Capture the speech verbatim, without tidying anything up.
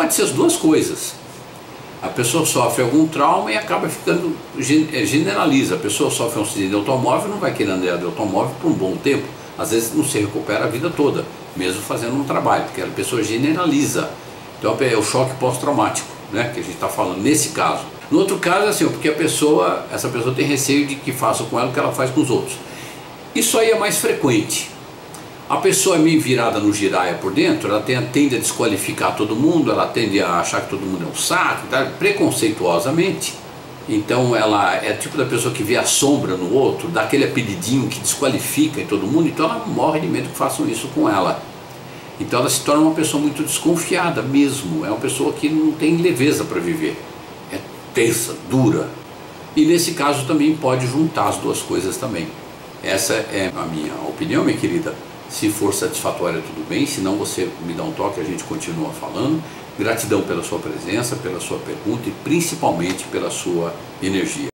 Pode ser as duas coisas. A pessoa sofre algum trauma e acaba ficando, generaliza. A pessoa sofre um acidente de automóvel e não vai querer andar de automóvel por um bom tempo. Às vezes não se recupera a vida toda, mesmo fazendo um trabalho, porque a pessoa generaliza. Então é o choque pós-traumático, né, que a gente está falando nesse caso. No outro caso é assim, porque a pessoa, essa pessoa tem receio de que façam com ela o que ela faz com os outros. Isso aí é mais frequente. A pessoa é meio virada no Jiraia por dentro, ela tem, tende a desqualificar todo mundo, ela tende a achar que todo mundo é um saco, tá? Preconceituosamente. Então ela é tipo da pessoa que vê a sombra no outro, dá aquele apelidinho que desqualifica em todo mundo, então ela morre de medo que façam isso com ela. Então ela se torna uma pessoa muito desconfiada mesmo, é uma pessoa que não tem leveza para viver, é tensa, dura. E nesse caso também pode juntar as duas coisas também. Essa é a minha opinião, minha querida. Se for satisfatória, tudo bem, se não, você me dá um toque, a gente continua falando. Gratidão pela sua presença, pela sua pergunta e principalmente pela sua energia.